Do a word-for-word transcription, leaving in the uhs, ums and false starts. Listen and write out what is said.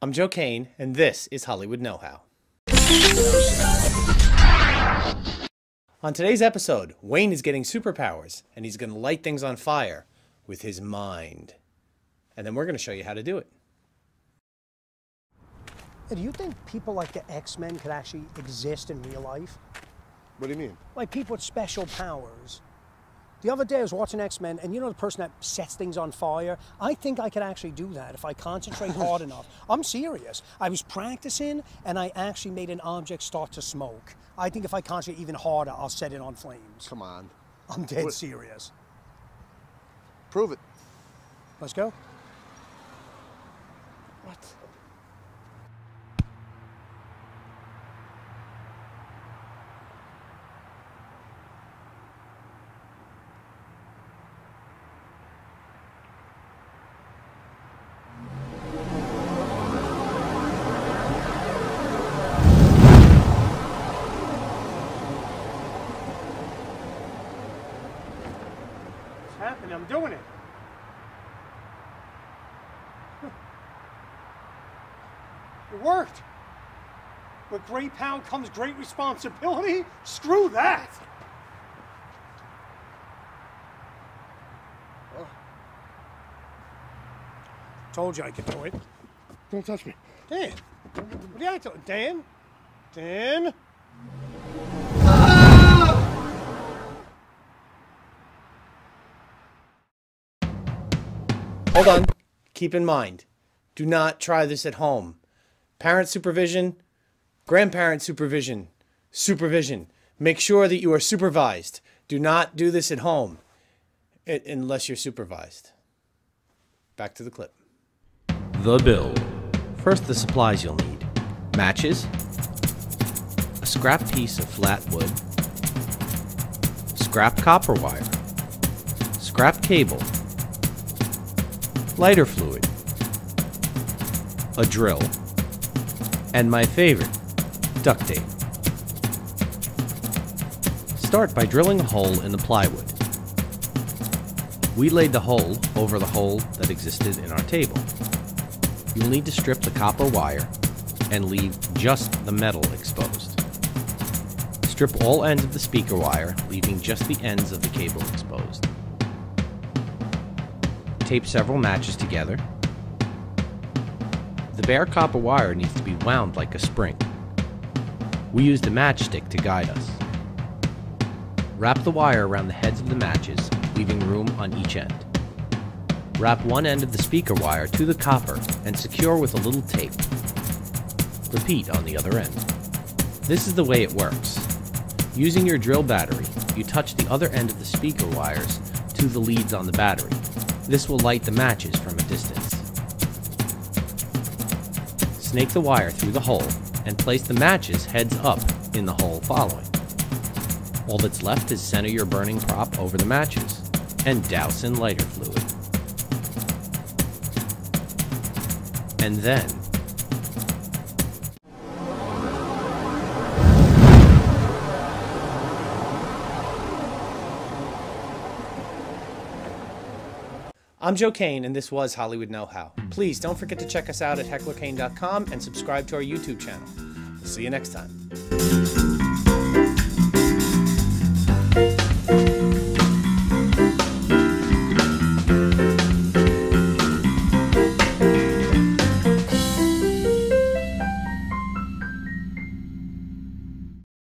I'm Joe Kane, and this is Hollywood Know How. On today's episode, Wayne is getting superpowers, and he's going to light things on fire with his mind. And then we're going to show you how to do it. Do you think people like the X-Men could actually exist in real life? What do you mean? Like people with special powers. The other day I was watching X-Men, and you know the person that sets things on fire? I think I could actually do that if I concentrate hard enough. I'm serious. I was practicing, and I actually made an object start to smoke. I think if I concentrate even harder, I'll set it on flames. Come on. I'm dead what? serious. Prove it. Let's go. What? Happening. I'm doing it. It worked. With great power comes great responsibility. Screw that. Oh. Told you I could do it. Don't touch me. Dan. What do you do? Dan? Dan? Hold on. Keep in mind, do not try this at home. Parent supervision, grandparent supervision, supervision. Make sure that you are supervised. Do not do this at home it, unless you're supervised. Back to the clip. The build. First, the supplies you'll need. Matches, a scrap piece of flat wood, scrap copper wire, scrap cable, lighter fluid, a drill, and my favorite, duct tape. Start by drilling a hole in the plywood. We laid the hole over the hole that existed in our table. You'll need to strip the copper wire and leave just the metal exposed. Strip all ends of the speaker wire, leaving just the ends of the cable exposed. Tape several matches together. The bare copper wire needs to be wound like a spring. We used a matchstick to guide us. Wrap the wire around the heads of the matches, leaving room on each end. Wrap one end of the speaker wire to the copper and secure with a little tape. Repeat on the other end. This is the way it works. Using your drill battery, you touch the other end of the speaker wires to the leads on the battery. This will light the matches from a distance. Snake the wire through the hole and place the matches heads up in the hole following. All that's left is center your burning prop over the matches and douse in lighter fluid. And then, I'm Joe Kane, and this was Hollywood Know How. Please don't forget to check us out at heckler kane dot com and subscribe to our YouTube channel. We'll see you next time.